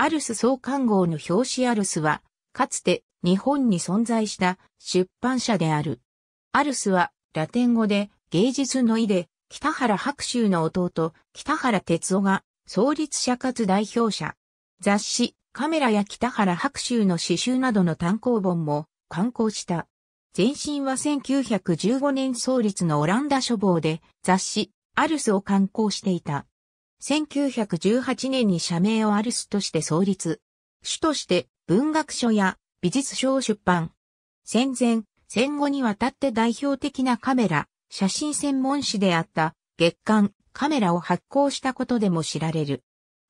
アルス創刊号の表紙アルスは、かつて日本に存在した出版社である。アルスはラテン語で芸術の意で、北原白秋の弟、北原哲夫が創立者かつ代表者。雑誌、カメラや北原白秋の詩集などの単行本も刊行した。前身は1915年創立のオランダ書房で雑誌、アルスを刊行していた。1918年に社名をアルスとして創立。主として文学書や美術書を出版。戦前、戦後にわたって代表的なカメラ、写真専門誌であった月刊カメラを発行したことでも知られる。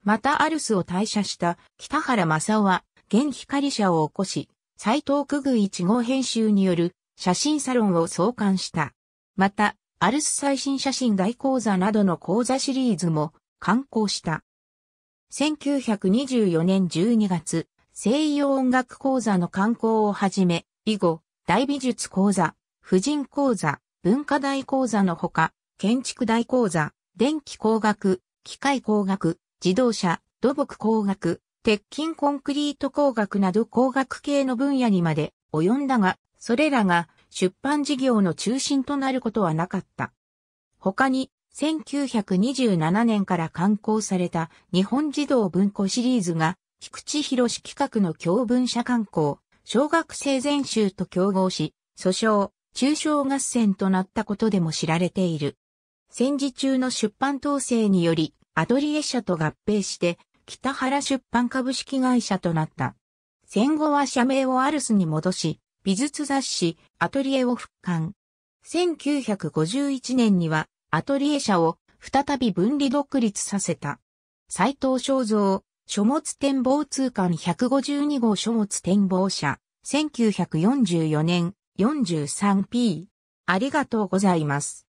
またアルスを退社した北原正夫は現光社を起こし、斎藤久々1号編集による写真サロンを創刊した。また、アルス最新写真大講座などの講座シリーズも刊行した。1924年12月、西洋音楽講座の刊行をはじめ、以後、大美術講座、婦人講座、文化大講座のほか、建築大講座、電気工学、機械工学、自動車、土木工学、鉄筋コンクリート工学など工学系の分野にまで及んだが、それらが出版事業の中心となることはなかった。他に、1927年から刊行された日本児童文庫シリーズが、菊池宏企画の教文社刊行、小学生全集と競合し、訴訟、中傷合戦となったことでも知られている。戦時中の出版統制により、アトリエ社と合併して、北原出版株式会社となった。戦後は社名をアルスに戻し、美術雑誌、アトリエを復刊。1951年には、アトリエ社を再び分離独立させた。斎藤正造、書物展望通巻152号書物展望社、1944年43P。ありがとうございます。